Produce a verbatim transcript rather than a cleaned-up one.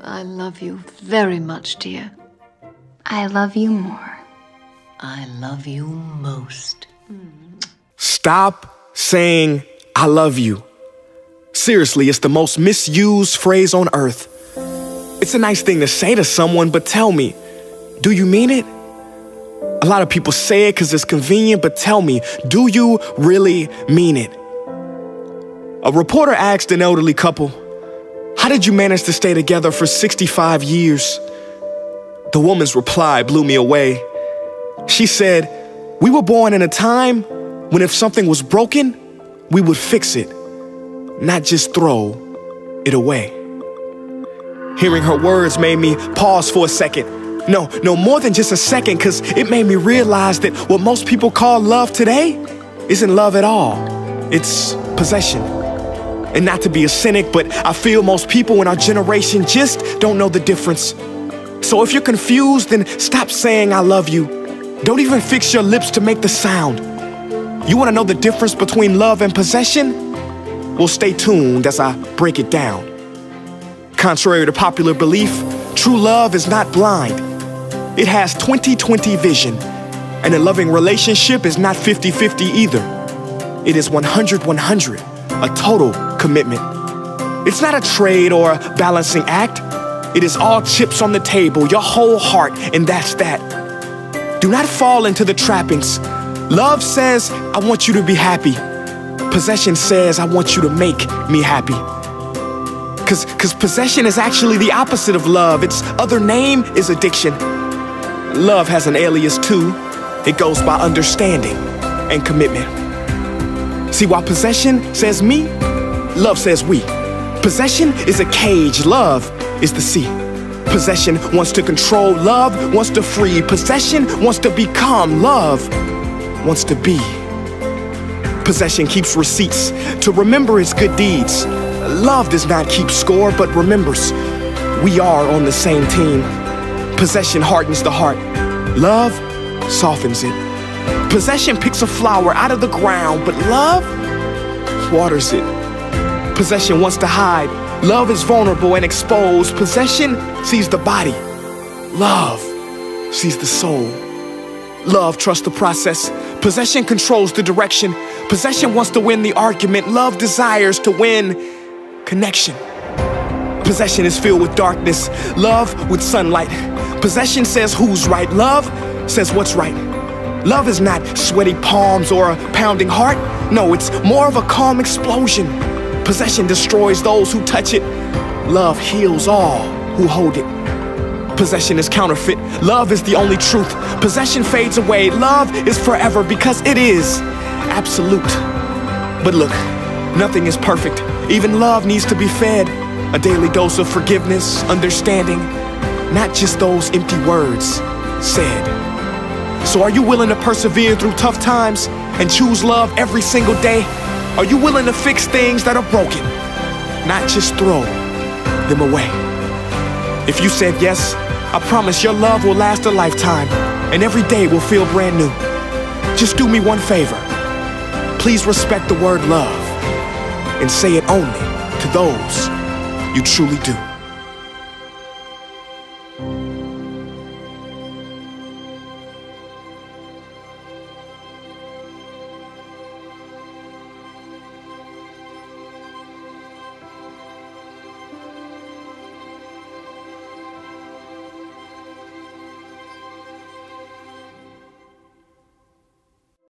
I love you very much, dear. I love you more. I love you most. Stop saying I love you. Seriously, it's the most misused phrase on earth. It's a nice thing to say to someone, but tell me, do you mean it? A lot of people say it because it's convenient, but tell me, do you really mean it? A reporter asked an elderly couple, "How did you manage to stay together for sixty-five years? The woman's reply blew me away. She said, "We were born in a time when if something was broken, we would fix it, not just throw it away." Hearing her words made me pause for a second. No, no, more than just a second, because it made me realize that what most people call love today isn't love at all. It's possession. And not to be a cynic, but I feel most people in our generation just don't know the difference. So if you're confused, then stop saying I love you. Don't even fix your lips to make the sound. You want to know the difference between love and possession? Well, stay tuned as I break it down. Contrary to popular belief, true love is not blind. It has twenty twenty vision. And a loving relationship is not fifty fifty either. It is one hundred one hundred. A total commitment. It's not a trade or a balancing act. It is all chips on the table, your whole heart, and that's that. Do not fall into the trappings. Love says, I want you to be happy. Possession says, I want you to make me happy. Cause, cause possession is actually the opposite of love. Its other name is addiction. Love has an alias too. It goes by understanding and commitment. See, while possession says me, love says we. Possession is a cage, love is the sea. Possession wants to control, love wants to free. Possession wants to become, love wants to be. Possession keeps receipts to remember its good deeds. Love does not keep score, but remembers we are on the same team. Possession hardens the heart, love softens it. Possession picks a flower out of the ground, but love waters it. Possession wants to hide. Love is vulnerable and exposed. Possession sees the body. Love sees the soul. Love trusts the process. Possession controls the direction. Possession wants to win the argument. Love desires to win connection. Possession is filled with darkness. Love with sunlight. Possession says who's right. Love says what's right. Love is not sweaty palms or a pounding heart. No, it's more of a calm explosion. Possession destroys those who touch it. Love heals all who hold it. Possession is counterfeit. Love is the only truth. Possession fades away. Love is forever because it is absolute. But look, nothing is perfect. Even love needs to be fed. A daily dose of forgiveness, understanding, not just those empty words said. So are you willing to persevere through tough times and choose love every single day? Are you willing to fix things that are broken, not just throw them away? If you said yes, I promise your love will last a lifetime and every day will feel brand new. Just do me one favor. Please respect the word love and say it only to those you truly do.